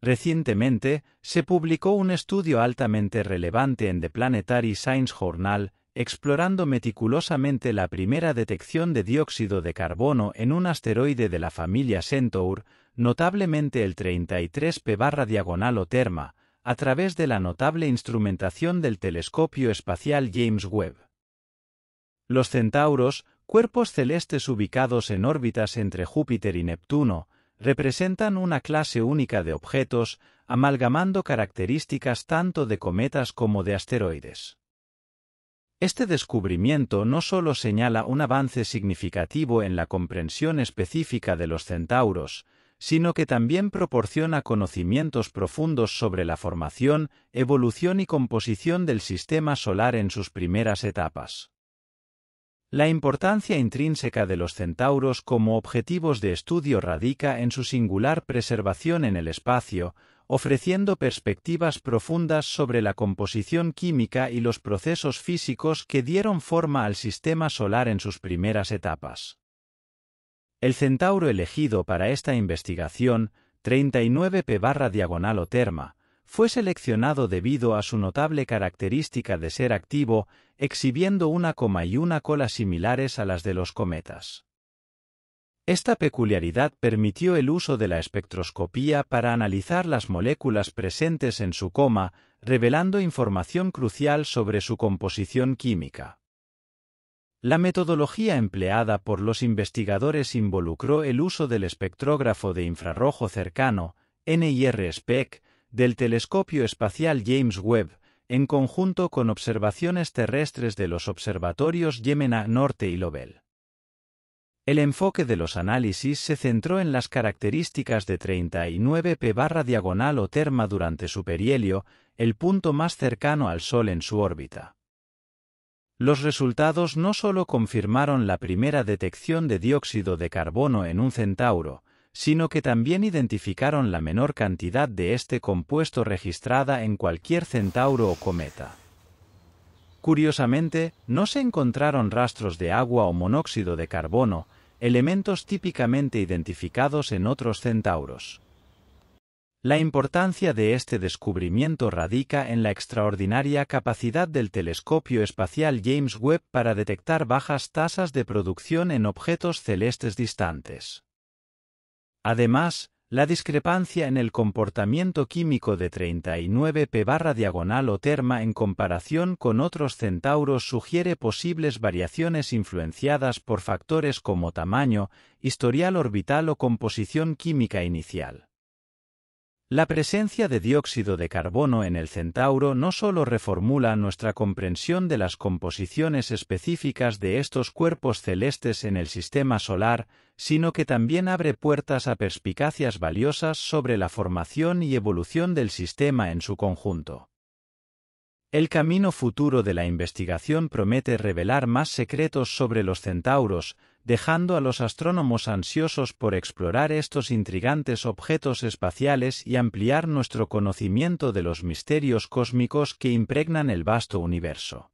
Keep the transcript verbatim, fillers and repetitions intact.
Recientemente, se publicó un estudio altamente relevante en The Planetary Science Journal, explorando meticulosamente la primera detección de dióxido de carbono en un asteroide de la familia Centauro, notablemente el treinta y tres P barra Oterma, a través de la notable instrumentación del telescopio espacial James Webb. Los centauros, cuerpos celestes ubicados en órbitas entre Júpiter y Neptuno, representan una clase única de objetos, amalgamando características tanto de cometas como de asteroides. Este descubrimiento no solo señala un avance significativo en la comprensión específica de los centauros, sino que también proporciona conocimientos profundos sobre la formación, evolución y composición del sistema solar en sus primeras etapas. La importancia intrínseca de los centauros como objetivos de estudio radica en su singular preservación en el espacio, ofreciendo perspectivas profundas sobre la composición química y los procesos físicos que dieron forma al sistema solar en sus primeras etapas. El centauro elegido para esta investigación, treinta y nueve P barra Oterma, fue seleccionado debido a su notable característica de ser activo, exhibiendo una coma y una cola similares a las de los cometas. Esta peculiaridad permitió el uso de la espectroscopía para analizar las moléculas presentes en su coma, revelando información crucial sobre su composición química. La metodología empleada por los investigadores involucró el uso del espectrógrafo de infrarrojo cercano, NIRSpec, del telescopio espacial James Webb, en conjunto con observaciones terrestres de los observatorios Gemini Norte y Lobel. El enfoque de los análisis se centró en las características de treinta y nueve P barra Oterma durante su perihelio, el punto más cercano al Sol en su órbita. Los resultados no solo confirmaron la primera detección de dióxido de carbono en un centauro, sino que también identificaron la menor cantidad de este compuesto registrada en cualquier centauro o cometa. Curiosamente, no se encontraron rastros de agua o monóxido de carbono, elementos típicamente identificados en otros centauros. La importancia de este descubrimiento radica en la extraordinaria capacidad del telescopio espacial James Webb para detectar bajas tasas de producción en objetos celestes distantes. Además, la discrepancia en el comportamiento químico de treinta y nueve P barra Oterma en comparación con otros centauros sugiere posibles variaciones influenciadas por factores como tamaño, historial orbital o composición química inicial. La presencia de dióxido de carbono en el centauro no solo reformula nuestra comprensión de las composiciones específicas de estos cuerpos celestes en el sistema solar, sino que también abre puertas a perspicacias valiosas sobre la formación y evolución del sistema en su conjunto. El camino futuro de la investigación promete revelar más secretos sobre los centauros, dejando a los astrónomos ansiosos por explorar estos intrigantes objetos espaciales y ampliar nuestro conocimiento de los misterios cósmicos que impregnan el vasto universo.